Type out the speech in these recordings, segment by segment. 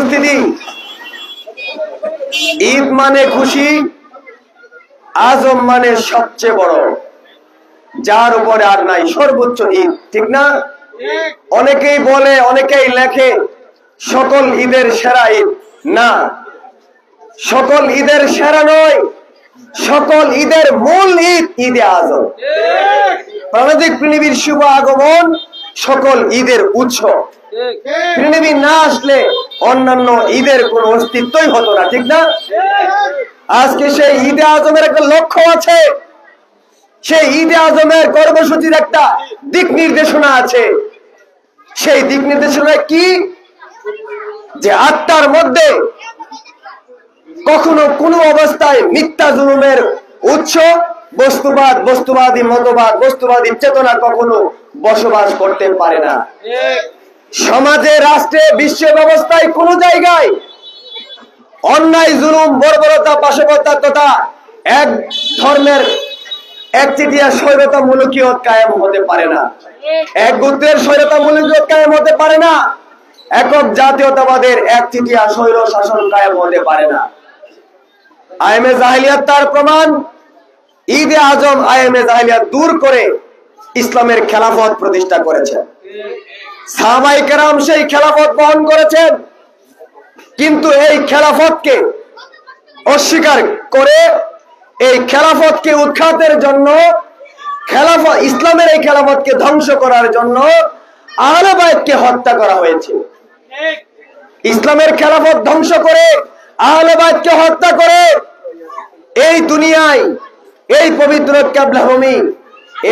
उपस्थिति ईद माने खुशी आजम माने सबचेये बड़ जार ऊपर आर नाई सर्वोच्च ईद ठीक ना अनेकेई बोले अनेकेई लेखे सकल ईदेर सेरा ईद ना सकल ईदेर सेरा नय सकल ईदेर मूल ईद ईदे आजम प्राणाधिक पृथ्वीर शुभ आगमन सकल ईदेर उत्सव पृथ्वी ना आसले अन्यान्य ईदेर कोन अस्तित्वই হতো না ঠিক না आज के से ईदे आजमेर एक लक्ष्य आछे से ईदे आजमेर कर्मसूचिर एकटा दिक निर्देशना आछे सेई दिक निर्देशना कि जे आत्मार मध्य कखनो कोनो अवस्थाय मिथ्या जुलुमेर उच्च বস্তুবাদ বস্তুবাদী মতবাদ বস্তুবাদী চেতনা কখনো বসবাস করতে পারে না সমাজে রাষ্ট্রে বিশ্ব ব্যবস্থায় কোন জায়গায় অন্যায় জুলুম বর্বরতা পাশবতা তথা এক ধর্মের একচেটিয়া স্বৈরতা মূলকীয় কায়েম হতে পারে না এক গোত্রের স্বৈরতা মূলকীয় কায়েম হতে পারে না একক জাতীয়তাবাদের একচেটিয়া স্বৈর শাসন কায়েম হতে পারে না আইএমএ জাহেলিয়াত তার প্রমাণ ईदे आजम आईएमए जाहिलियत दूर करे इस्लामेर खिलाफत प्रतिष्ठा करेछेन साहाबाए केराम सेई खिलाफत बहन करेछेन किन्तु एई खिलाफतके अस्वीकार करे एई खिलाफतके उत्खातेर जन्य खिलाफत इस्लामेर एई खिलाफतके ध्वंस करार जन्य आहले बायतके हत्या करा हयेछे इस्लामेर खिलाफत ध्वंस करे आहले बायतके हत्या करे एई दुनियाय এই পবিত্র কাবলাভূমি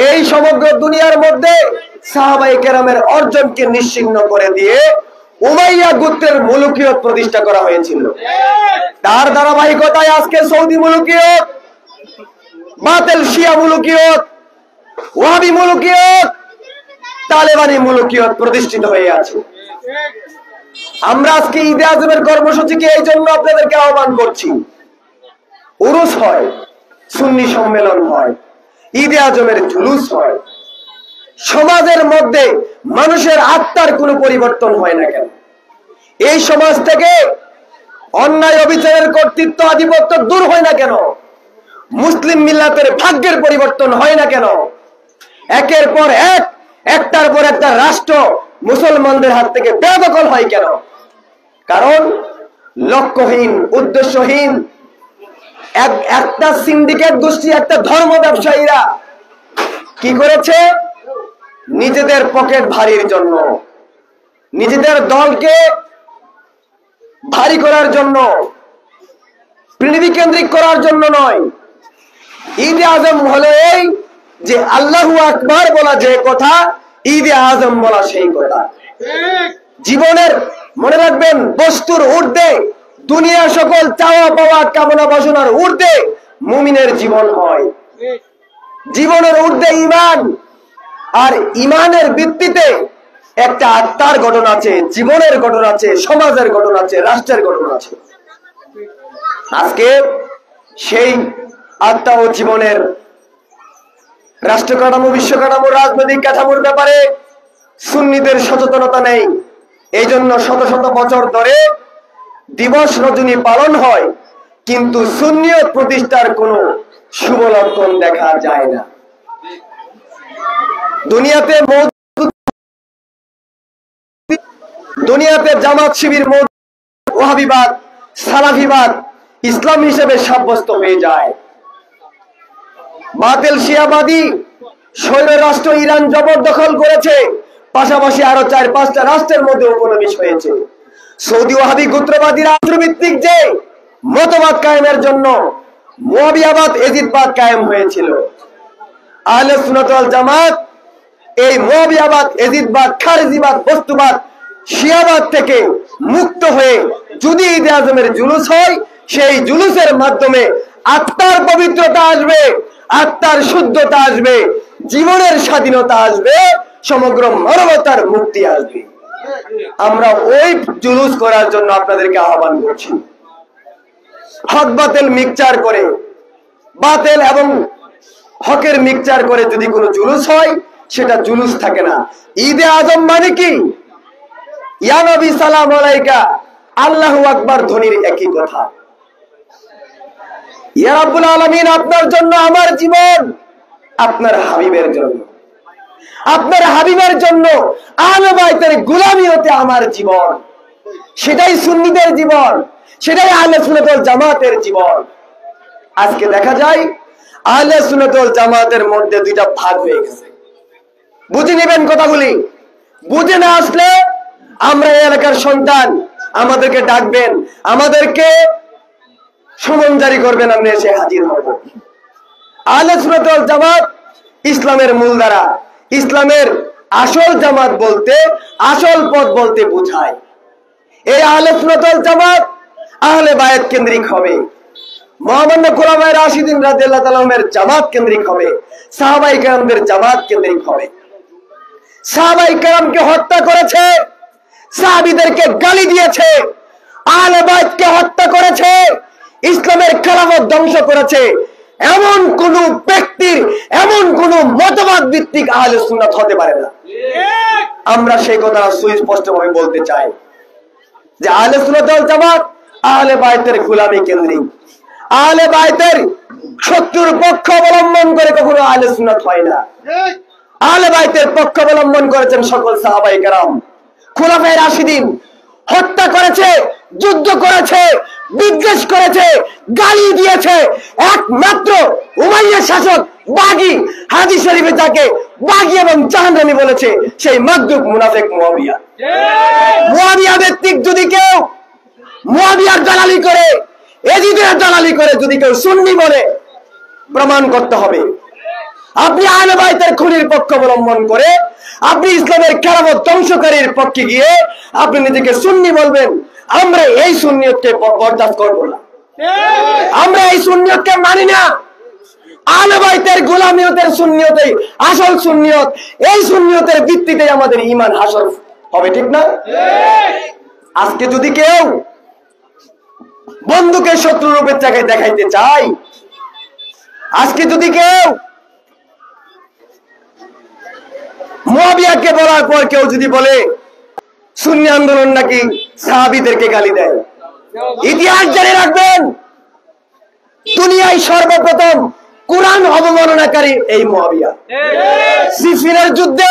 এই সমগ্র দুনিয়ার মধ্যে সাহাবায়ে কেরামের অর্জনকে নিশ্চিহ্ন করে দিয়ে উমাইয়া গোত্রের মুলুকিয়ত প্রতিষ্ঠা করা হয়েছিল তার ধারাবাহিকতায় আজকে সৌদি মুলুকিয়ত বাতিল শিয়া মুলুকিয়ত ওয়াহাবি মুলুকিয়ত তালেবানি মুলুকিয়ত প্রতিষ্ঠিত হয়ে আছে আমরা আজকে ঈদে আজমের কর্মসূচিকে এই জন্য আপনাদেরকে আহ্বান করছি উরুস হয় सुन्नी सम्मेलन है ईदे आजमेर जुलूस है समाजेर मध्य मानुषेर आत्मार कोनो परिवर्तन हय ना केन एई समाज थेके अन्याय अबिचारेर कर्तृत्व आधिपत्य दूर हय ना केन मुस्लिम मिल्लातेर भाग्येर परिवर्तन हय ना केन एकेर पर एक एकटार पर एकटा राष्ट्र मुसलमानदेर हाथ थेके बेदखल हय केन कारण लक्ष्यहीन उद्देश्यहीन একটা সিন্ডিকেট গোষ্ঠী একটা ধর্ম ব্যবসায়ীরা কি করেছে নিজেদের পকেট ভারীর জন্য নিজেদের দলকে ভারী করার জন্য পৃথিবী কেন্দ্রিক করার জন্য নয় ঈদে আজম হলো এই যে আল্লাহু আকবার বলা যে কথা ঈদে আজম বলা সেই কথা জীবনের মনে রাখবেন বস্তুর ঊর্ধ্বে দুনিয়া সকল চাওয়া পাওয়া কামনা বাসনার ঊর্ধ্বে মুমিনের জীবন হয় জীবনের ঊর্ধ্বে ঈমান আর ঈমানের ভিত্তিতে একটা আত্মার গঠন আছে জীবনের গঠন আছে সমাজের গঠন আছে রাষ্ট্রের গঠন আছে আজকে সেই আত্মা ও জীবনের রাষ্ট্র কাঠামো বিশ্ব কাঠামো রাজনৈতিক কাঠামোর ব্যাপারে সুন্নিদের সচেতনতা নেই এই জন্য শত শত বছর ধরে দিবস রজনী পালন হয় কিন্তু সুন্নিয়ত প্রতিষ্ঠার কোনো শুভ লক্ষণ দেখা যায় না দুনিয়াতে জামাত শিবির ওয়াহাবিবাদ সালাফিবাদ ইসলাম হিসেবে সাব্যস্ত হয়ে যায় বাতিল শিয়াবাদী শৈল রাষ্ট্র ইরান জবরদখল করেছে পাশাপাশি আরো ৪-৫টা রাষ্ট্রের মধ্যে উপনিবেশ হয়েছে সৌদি ওয়াহাবি গোত্রবাদীরা আত্মভিত্তিক যে মতবাদ কায়েমের জন্য মুয়াবিয়াবাদ এজিদবাদ কায়েম হয়েছিল আহলে সুন্নাত ওয়াল জামাত এই মুয়াবিয়াবাদ এজিদবাদ খারিজিবাদ বস্তুবাদ শিয়াবাদ থেকে মুক্ত হয়ে যদি ঈদে আজমের জুলুস হয় সেই জুলুসের মাধ্যমে আত্মার পবিত্রতা আসবে আত্মার শুদ্ধতা আসবে জীবনের স্বাধীনতা আসবে সমগ্র মানবতার মুক্তি আসবে আমরা ওই জুলুস করার জন্য আপনাদেরকে আহ্বান করছি হক বাতিল মিক্সচার করে বাতিল এবং হকের মিক্সচার করে যদি কোনো জুলুস হয় সেটা জুলুস থাকে না ঈদে আজম মানে কি ইয়া নবী সালাম আলাইকা আল্লাহু আকবার ধ্বনির একই কথা। ইয়া রাব্বুল আলামিন, আপনার জন্য আমার জীবন, আপনার হাবিবের জন্য, আপনার হাবিবের জন্য আহলে বাইতের গোলামি হতে আমার জীবন। সেটাই সুন্নিদের জীবন, সেটাই আহলে সুন্নাত ওয়াল জামাতের জীবন। আজকে দেখা যায় আহলে সুন্নাত ওয়াল জামাতের মধ্যে দুইটা ভাগ হয়ে গেছে। বুঝে নেবেন কথাগুলি, বুঝে না আসলে আমরা এই এলাকার সন্তান, আমাদেরকে ডাকবেন, আমাদেরকে সমন জারি করবেন, আমরা এসে হাজির হব। আহলে সুন্নাত ওয়াল জামাত ইসলামের মূলধারা, ইসলামের আসল জামাত বলতে, আসল পথ বলতে বোঝায়। এই আহলে সুন্নাত ওয়াল জামাত আহলে বায়াত কেন্দ্রিক হবে, মহামান্য খোলাফায়ে রাশিদিন রাদিয়াল্লাহু তাআলা আনহুমের জামাত কেন্দ্রিক হবে, সাহাবায়ে কেরামদের জামাত কেন্দ্রিক হবে। সাহাবায়ে কেরামকে হত্যা করেছে, সাহাবীদেরকে গালি দিয়েছে, আহলে বাইতকে হত্যা করেছে, ইসলামের খেলাফত ধ্বংস করেছে, এমন কোন ব্যক্তির, এমন কোন মতবাদ ভিত্তিক আহলে সুন্নাত হতে পারে না। আমরা সেই কথা সুস্পষ্টভাবে বলতে চাই যে আহলে সুন্নাত ওয়াল জামাত আহলে বাইতের গোলামি কেন্দ্রিক। আহলে বাইতের শত্রুর পক্ষ অবলম্বন করে কখনো আহলে সুন্নাত হয় না। আহলে বাইতের পক্ষ অবলম্বন করেছেন সকল সাহাবায়ে কেরাম, খোলাফায়ে রাশিদিন, হত্যা করেছে, যুদ্ধ করেছে, বিদ্বেষ করেছে, গালি দিয়েছে। একমাত্র উমাইয়া শাসক বাগী, হাদিস শরীফে যাকে বাগী এবং জাহান্নামী বলেছে, সেই মাগদুব মুনাফিক মুয়াবিয়া। মুয়াবিয়া ব্যক্তিক যদি কেউ মুয়াবিয়ার দালালি করে, এজিদের দালালি করে, যদি কেউ সুন্নি বলে, প্রমাণ করতে হবে আপনি আহলে বাইতের খুনির পক্ষ অবলম্বন করে, আপনি ইসলামের খেলাফত ধ্বংসকারীর পক্ষে গিয়ে আপনি নিজেকে সুন্নি বলবেন। আমরা এই সুন্নিয়তকে বরদাস্ত করব না, আমরা এই সুন্নিয়তকে মানি না। আহলে বাইতের গোলামিয়তের সুন্নিয়তই আসল সুন্নিয়ত, এই সুন্নিয়তের ভিত্তিতে আমাদের ঈমান হাসর হবে, ঠিক না? আজকে যদি কেউ বন্ধুকে শত্রু রূপে দেখাইতে চাই, আজকে যদি কেউ মুয়াবিয়াকে বলার পর কেউ যদি বলে সুন্নি আন্দোলন নাকি সাহাবীদেরকে গালি দেয়, ইতিহাস জেনে রাখবেন, দুনিয়ায় সর্বপ্রথম কুরআন অবমাননাকারী এই মুয়াবিয়া। সিফিনের যুদ্ধে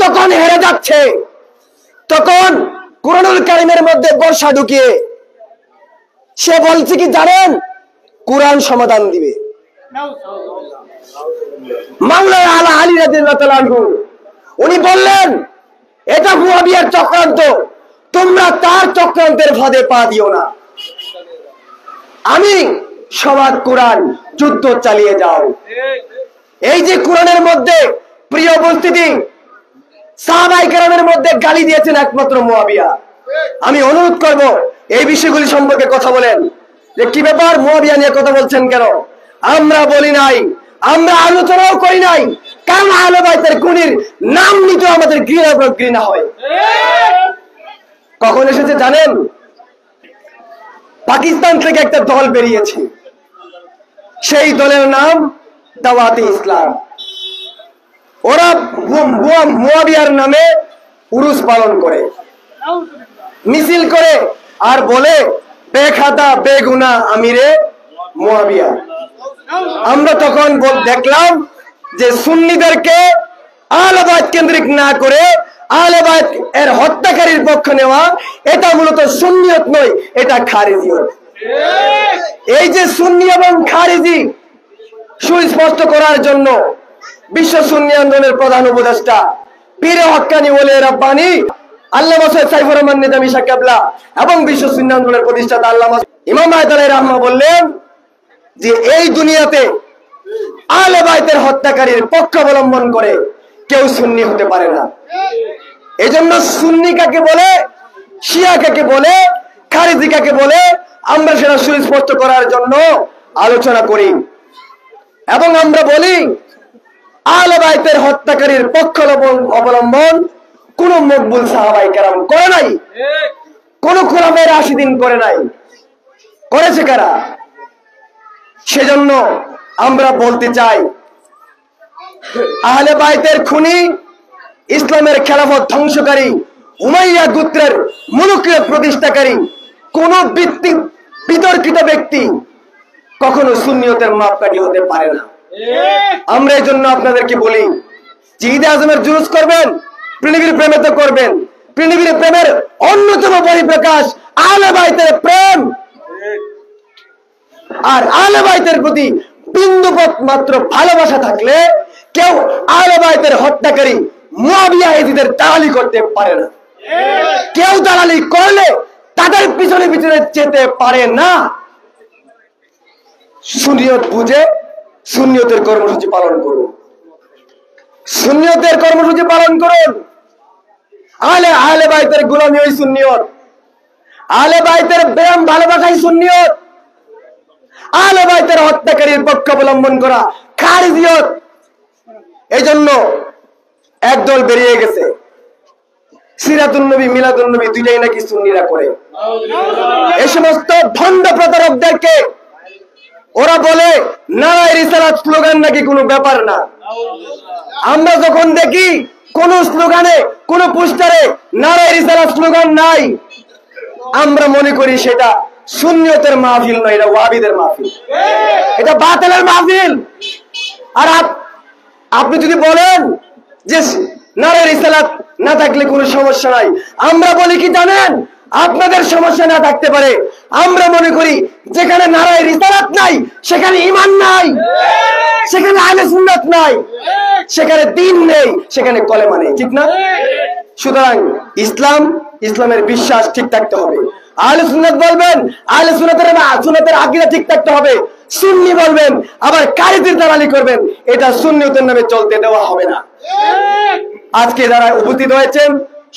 যখন হেরে যাচ্ছে, তখন কুরআনুল কারীমের মধ্যে বর্ষা ঢুকিয়ে সে বলছে কি জানেন, কুরআন সমাধান দিবে। মাওলানা আলা আলী রাদিয়াল্লাহু তাআলা আনহু উনি বললেন, এটা মুয়াবিয়ার চক্রান্ত, তোমরা তার চক্রান্তের ফাঁদে পা দিও না, আমি সবার কুরআন, যুদ্ধ চালিয়ে যাও। এই যে কুরআনের মধ্যে প্রিয় উপস্থিতি, সাহাবায়ে কেরামের মধ্যে গালি দিয়েছেন একমাত্র মুয়াবিয়া। আমি অনুরোধ করব এই বিষয়গুলি সম্পর্কে কথা বলেন, যে কি ব্যাপার মুয়াবিয়া নিয়ে কথা বলছেন কেন? আমরা বলি নাই, আমরা আলোচনাও করি নাই, কারণ আহলে বাইতের খুনির নাম নিতে আমাদের ঘৃণা হয়। কখন এসেছে জানেন? পাকিস্তান থেকে একটা দল বেরিয়েছে, সেই দলের নাম দাওয়াতে ইসলাম। ওরা মুয়াবিয়ার নামে উরুস পালন করে, মিছিল করে, আর বলে বেখাতা বেগুনা আমিরে মুয়াবিয়া। আমরা তখন দেখলাম যে সুন্নিদেরকে আহলে বাইত কেন্দ্রিক না করে আহলে বাইত এর হত্যাকারীর পক্ষ নেওয়া, এটা মূলত সুন্নিয়ত নয়, এটা খারিজিয়ত। এই যে সুন্নি এবং খারিজি সুস্পষ্ট করার জন্য বিশ্ব সুন্নি আন্দোলনের প্রধান উপদেষ্টা পীরে হক্কানি ওলে রাব্বানি আল্লামা সৈয়দ সাইফুর রহমান নিজামী শাহ কেবলা এবং বিশ্ব সুন্নি আন্দোলনের প্রতিষ্ঠাতা আল্লামা ইমাম আহমদ আলাইহির রাহমা বললেন যে এই দুনিয়াতে আহলে বাইতের হত্যাকারীর পক্ষ অবলম্বন করে কেউ সুন্নি হতে পারে না। এজন্য সুন্নি কাকে বলে, শিয়া কাকে বলে, খারিজি কাকে বলে, আমরা সেটা সুস্পষ্ট করার জন্য আলোচনা করি এবং আমরা বলি আহলে বাইতের হত্যাকারীর পক্ষ অবলম্বন কোন মকবুল সাহাবায়ে কেরাম করে নাই, কোন খোলাফায়ে রাশিদিন করে নাই। করেছে কারা? সেজন্য আমরা বলতে চাই আহলে বাইতের খুনি, ইসলামের খেলাফত ধ্বংসকারী উমাইয়া গোত্রের মুলুকের প্রতিষ্ঠাকারী কোন বিতর্কিত ব্যক্তি কখনো সুন্নিয়তের মাপকাঠি হতে পারে না। আমরা এই জন্য আপনাদেরকে বলি যে ঈদে আজমের জুলুস করবেন, পীরনবীর প্রেমে তো করবেন। পীরনবীর প্রেমের অন্যতম পরিপ্রকাশ আহলে বাইতের প্রেম, আর আহলে বাইতের প্রতি বিন্দু মাত্র ভালোবাসা থাকলে কেউ আহলে বাইতের হত্যাকারী মুয়াবিয়া ইহুদিদের দালালি করতে পারে না। কেউ দালালি করলে তাদের পিছনে পিছনে যেতে পারে না। সুন্নিয়ত বুঝে সুন্নিয়তের কর্মসূচি পালন করুন, সুন্নিয়তের কর্মসূচি পালন করুন। আহলে বাইতের গোলামি ওই সুন্নিয়ত, আহলে বাইতের প্রেম ভালোবাসাই সুন্নিয়ত, আহলে বাইতের হত্যাকারীর পক্ষ অবলম্বন করা খারিজিয়ত। এই জন্য একদল বেরিয়ে গেছে, সিরাতুন নবী মিলাদুন নবী দুইটাই নাকি সুন্নিরা করে। এই সমস্ত ভণ্ড প্রতারকদেরকে ওরা বলে নারায়ে রিসালাত স্লোগান নাকি কোনো ব্যাপার না। আমরা যখন দেখি কোন স্লোগানে কোন পোস্টারে নারায়ে রিসালাত স্লোগান নাই, আমরা মনে করি সেটা সুন্নিয়তের মাহফিল নয়, এটা ওয়াহাবিদের মাহফিল, এটা বাতিলের মাহফিল। আর আপনি যদি বলেন যে নারায়ে রিসালাত না থাকলে কোনো সমস্যা নাই, আমরা বলি কি জানেন, আপনাদের সমস্যা না থাকতে পারে, আমরা মনে করি যেখানে নারায়ে রিসালাত নাই সেখানে ঈমান নাই, সেখানে আহলে সুন্নাত নাই, সেখানে দ্বীন নেই, সেখানে কলেমা নেই, ঠিক না? সুতরাং ইসলামের বিশ্বাস ঠিক থাকতে হবে। আহলে সুন্নাত বলবেন, আহলে সুন্নাতের আকীদা ঠিক থাকতে হবে। সুন্নি বলবেন আবার কাফিরদের দালালি করবেন, এটা সুন্নিয়তের নামে চলতে দেওয়া হবে না। আজকে যারা উপস্থিত হয়েছেন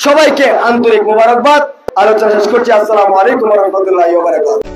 সবাইকে আন্তরিক মোবারকবাদ। আলোচনা শেষ করছি। আসসালামু আলাইকুম ওয়া রাহমাতুল্লাহি ওয়া বারাকাতুহু।